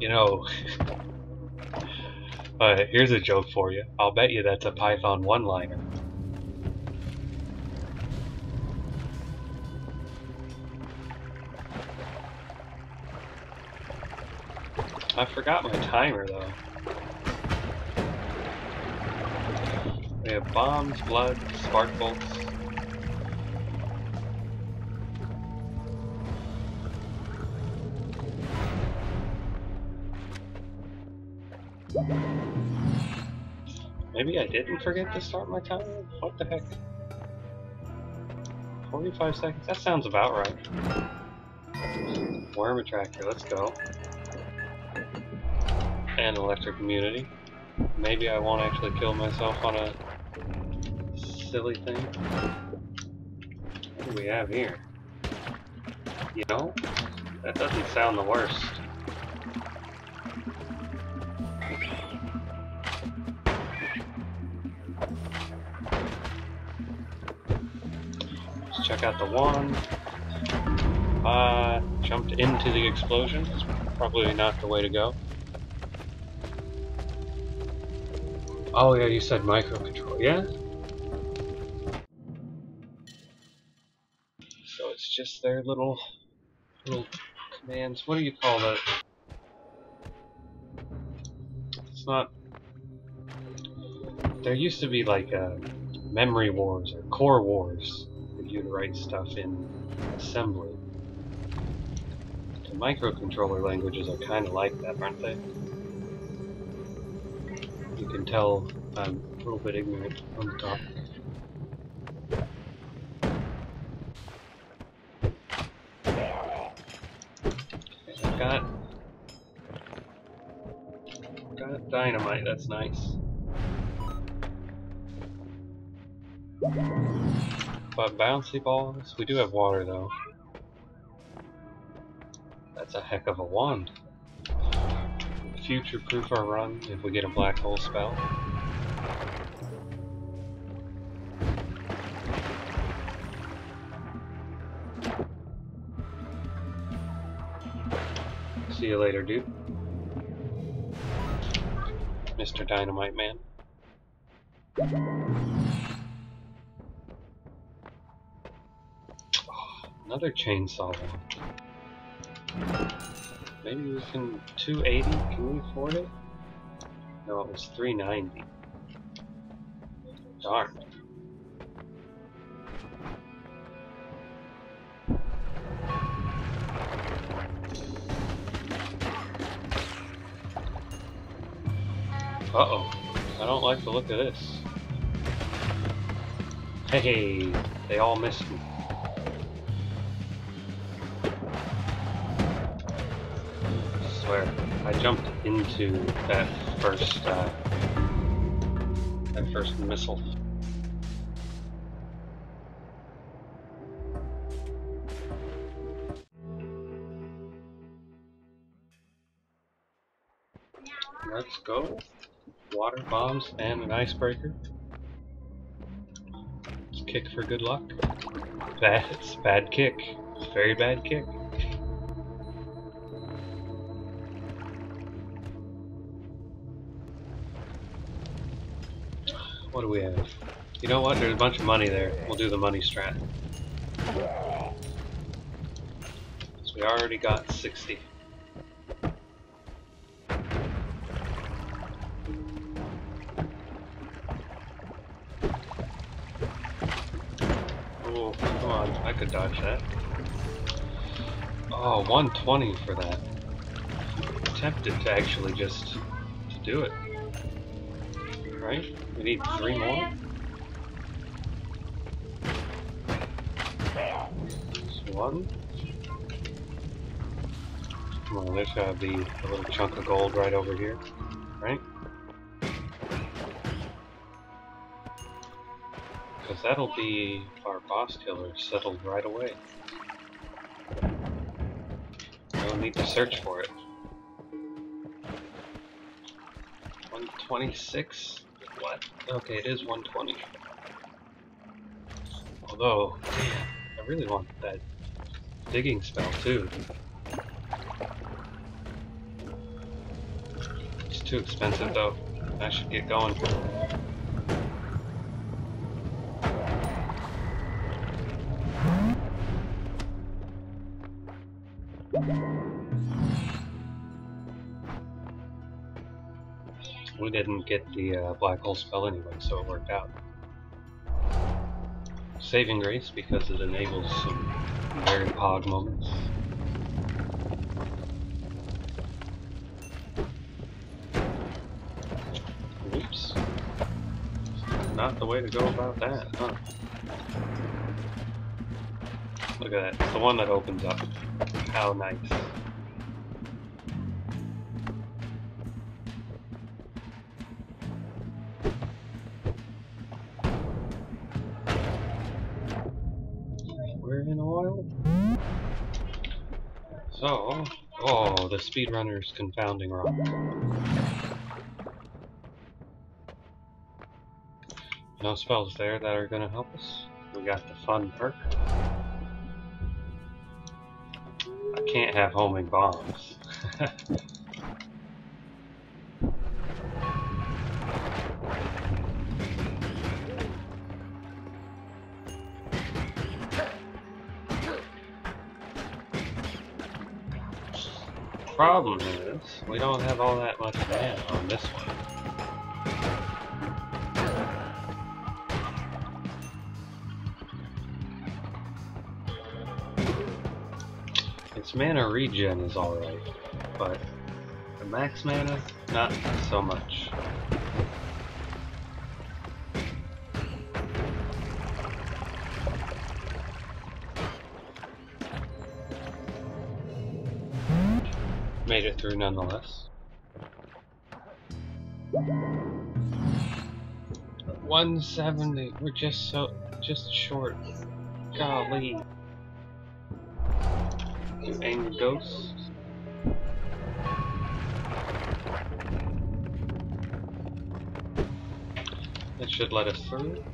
You know, here's a joke for you. I'll bet you that's a Python one-liner. I forgot my timer though. We have bombs, blood, spark bolts. Maybe I didn't forget to start my timer? What the heck? 45 seconds? That sounds about right. Worm attractor, let's go. And electric immunity. Maybe I won't actually kill myself on a silly thing. What do we have here? You know, that doesn't sound the worst. Let's check out the wand. Jumped into the explosion. That's probably not the way to go. Oh yeah, you said microcontrol, yeah? So it's just their little commands. What do you call that? It's not... There used to be like memory wars or core wars if you'd write stuff in assembly. The microcontroller languages are kind of like that, aren't they? You can tell I'm a little bit ignorant on the top. Okay, I've got dynamite, that's nice. But bouncy balls, we do have water though. That's a heck of a wand. Future proof our run if we get a black hole spell. See you later, dude. Mr. Dynamite Man. Oh, another chainsaw. Maybe we can... 280? Can we afford it? No, it was 390. Darn. Uh-oh. I don't like the look of this. Hey, they all missed me. Where I jumped into that first missile. Let's go. Water bombs and an icebreaker. Let's kick for good luck. That's a bad kick. It's a very bad kick. What do we have? You know what? There's a bunch of money there. We'll do the money strat. So we already got 60. Oh, come on. I could dodge that. Oh, 120 for that. I'm tempted to actually just to do it. Right? We need 3 more. There's 1. Well, there's gotta be a little chunk of gold right over here, right? Because that'll be our boss killer settled right away. No need to search for it. 126. What? Okay, it is 120. Although, man, I really want that digging spell too. too expensive though. I should get going. We didn't get the black hole spell anyway, so it worked out. Saving grace because it enables some very pog moments. Oops. Not the way to go about that, huh? Look at that. It's the one that opens up. How nice. We're in oil. So, oh, the speedrunner's confounding rock. No spells there that are going to help us. We got the fun perk. I can't have homing bombs. Problem is, we don't have all that much land on this one. Its mana regen is alright, but the max mana, not so much. Made it through nonetheless. But 170, we're just short. Golly. You angry ghosts. That should let us through.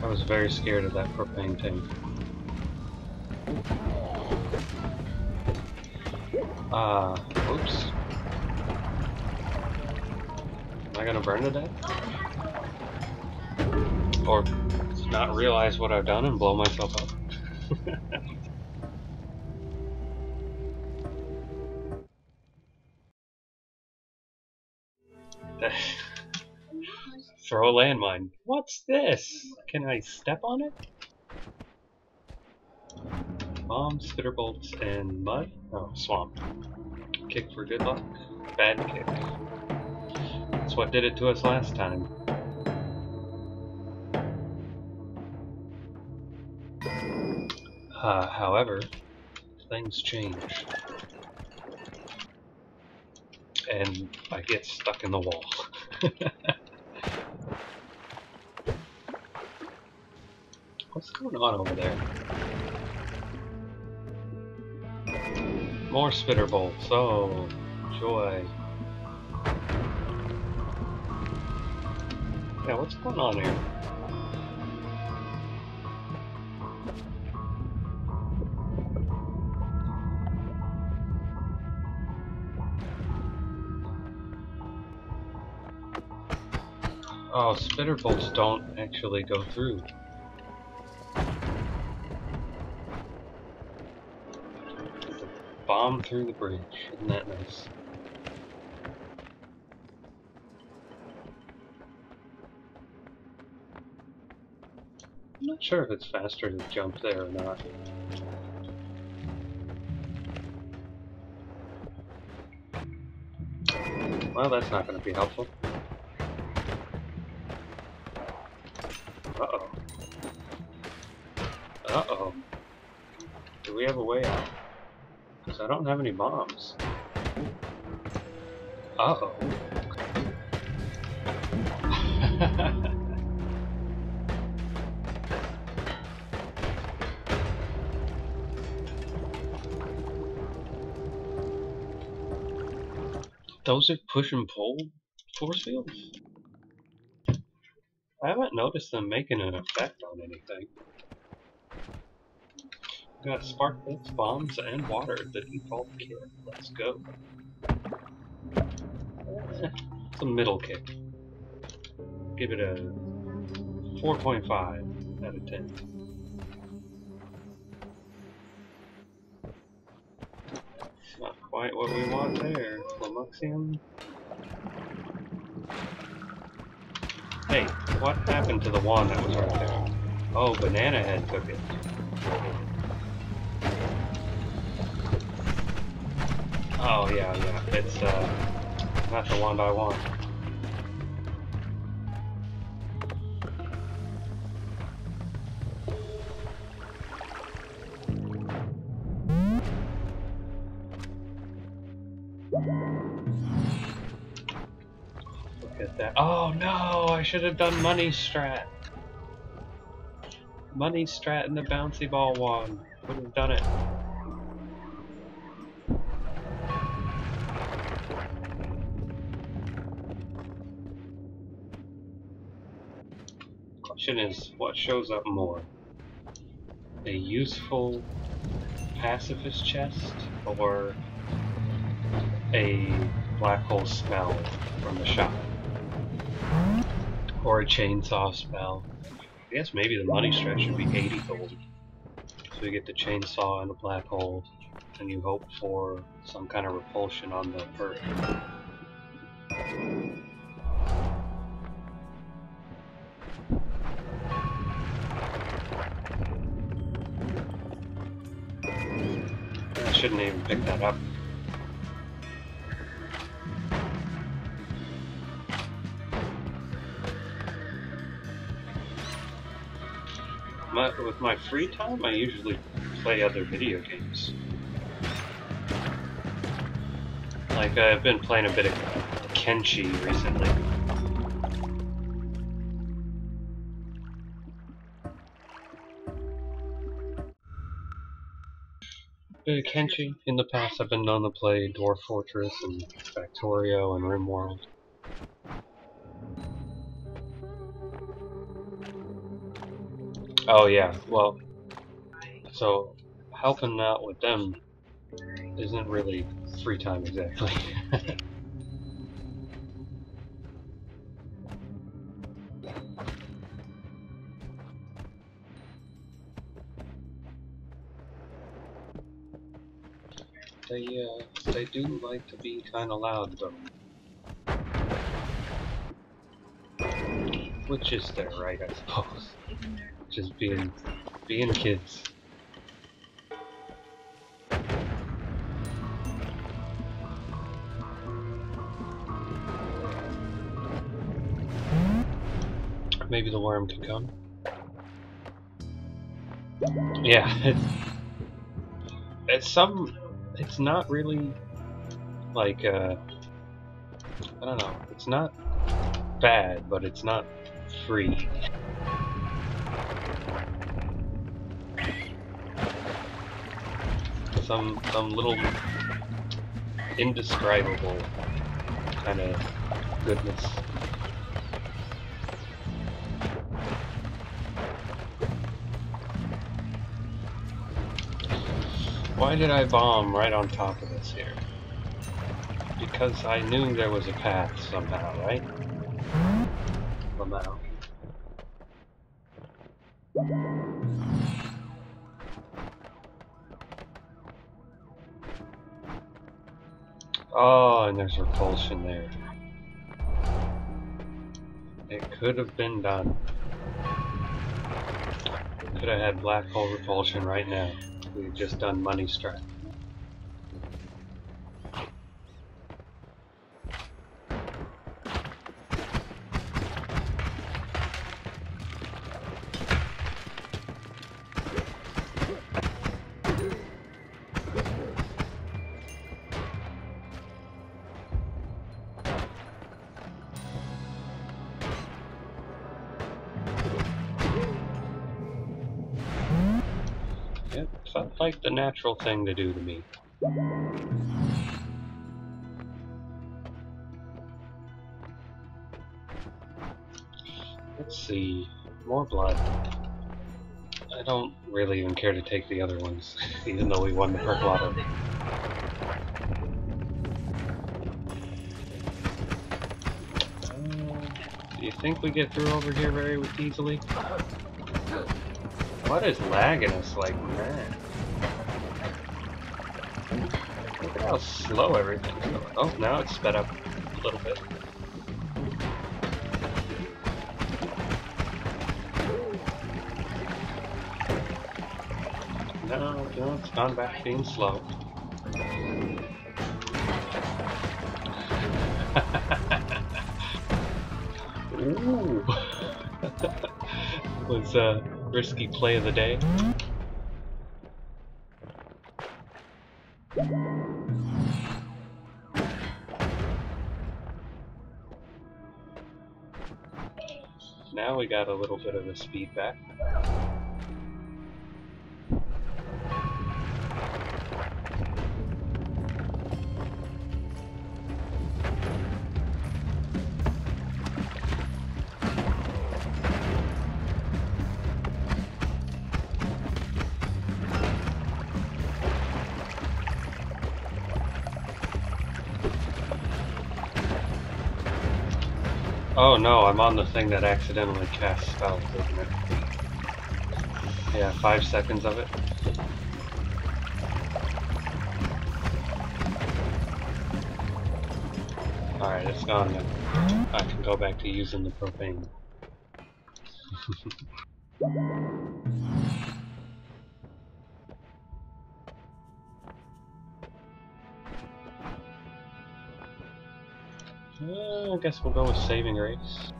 I was very scared of that propane tank. Oops. Am I gonna burn to death? Or not realize what I've done and blow myself up? Throw a landmine. What's this? Can I step on it? Bombs, spitterbolts, and mud? Oh, swamp. Kick for good luck. Bad kick. That's what did it to us last time. However, things change. And I get stuck in the wall. What's going on over there? More spitter bolts, oh, joy. Yeah, what's going on here? Oh, spitter bolts don't actually go through. Bomb through the bridge, isn't that nice? I'm not sure if it's faster to jump there or not. Well, that's not going to be helpful. Uh-oh. Uh-oh. Do we have a way out? Because I don't have any bombs. Uh-oh. Those are push and pull force fields? I I haven't noticed them making an effect on anything. Got spark bolts, bombs, and water. The default kit. Let's go. It's a middle kick. Give it a 4.5 out of 10. Not quite what we want there. Flamuxium. Hey, what happened to the wand that was right there? Oh, Banana Head took it. Oh, yeah. It's, not the wand I want. Oh no, I should have done Money Strat. Money Strat and the bouncy ball wand. Would have done it. Question is, what shows up more? A useful pacifist chest or a black hole smell from the shop? Or a chainsaw spell. I guess maybe the Money Strat should be 80 gold. So you get the chainsaw and a black hole, and you hope for some kind of repulsion on the earth. I shouldn't even pick that up. With my free time, I usually play other video games. Like, I've been playing a bit of Kenshi recently. Kenshi, in the past I've been known to play Dwarf Fortress and Factorio and Rimworld. Oh yeah, well, so helping out with them isn't really free time exactly. They do like to be kind of loud though, which is their right, I suppose. Just being kids. Maybe the worm could come. Yeah, it's not really like I don't know. It's not bad, but it's not free. Some little indescribable kind of goodness. Why did I bomb right on top of this here? Because I knew there was a path somehow, right? Somehow. Oh, and there's repulsion there. It could have been done. Could have had black hole repulsion right now. We've just done Money Strat. Felt like the natural thing to do to me. Let's see. More blood. I don't really even care to take the other ones, even though we won the perk lottery. Do you think we get through over here very easily? What is lagging us like mad? Look at how slow everything's going. Oh, now it's sped up a little bit. No, it's gone back being slow. Ooh! That was a risky play of the day. Now we got a little bit of the speed back. Oh no, I'm on the thing that accidentally casts spells, isn't it? Yeah, 5 seconds of it. Alright, it's gone now. I can go back to using the propane. I guess we'll go with saving grace.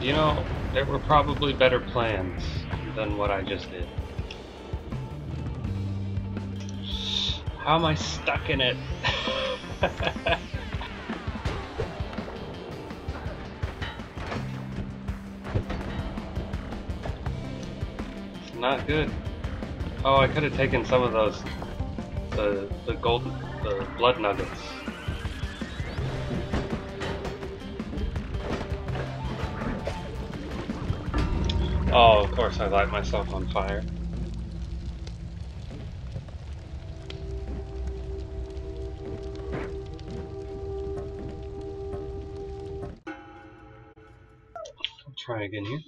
You know, there were probably better plans than what I just did. How am I stuck in it? It's not good. Oh, I could have taken some of those. The blood nuggets. Oh, of course I light myself on fire. I'll try again here.